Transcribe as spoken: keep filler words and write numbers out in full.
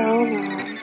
so long.